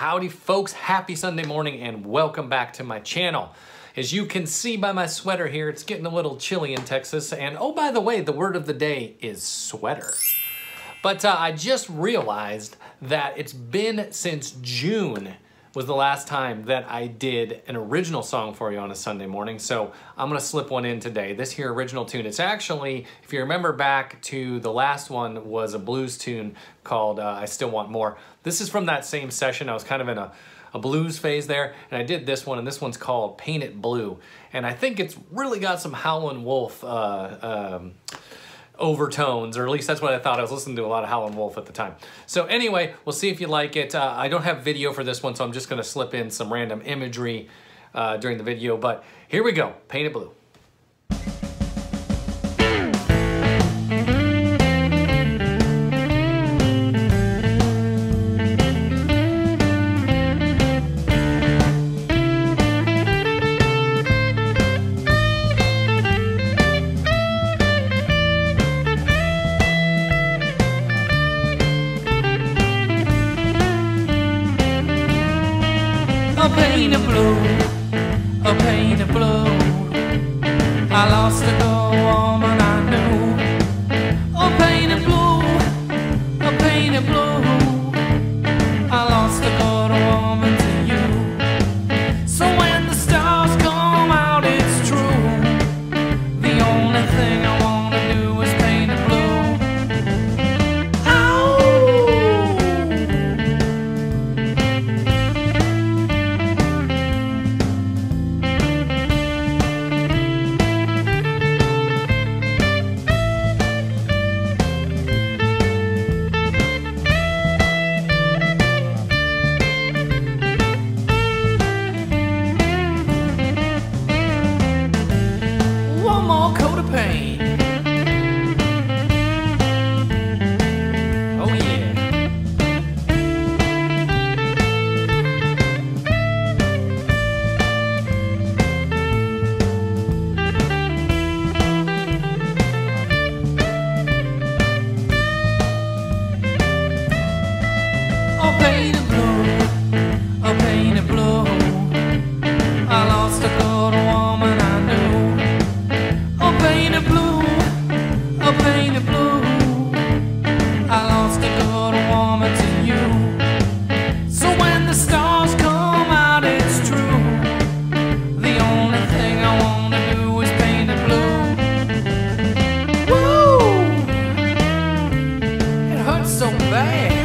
Howdy folks, happy Sunday morning and welcome back to my channel. As you can see by my sweater here, it's getting a little chilly in Texas. And oh, by the way, the word of the day is sweater. But I just realized that it's been since June was the last time that I did an original song for you on a Sunday morning. So I'm gonna slip one in today. This here original tune, it's actually, if you remember back to the last one, was a blues tune called I Still Want More. This is from that same session. I was kind of in a blues phase there, and I did this one, and this one's called Paint It Blue. And I think it's really got some Howlin' Wolf overtones, or at least that's what I thought. I was listening to a lot of Howlin' Wolf at the time. So anyway, we'll see if you like it. I don't have video for this one, so I'm just gonna slip in some random imagery during the video, but here we go, Paint It Blue. A paint of blue, I lost the woman I knew. A paint of blue, I lost the good woman to you. So when the stars come out, it's true, the only thing I want to do is paint it blue. So bad.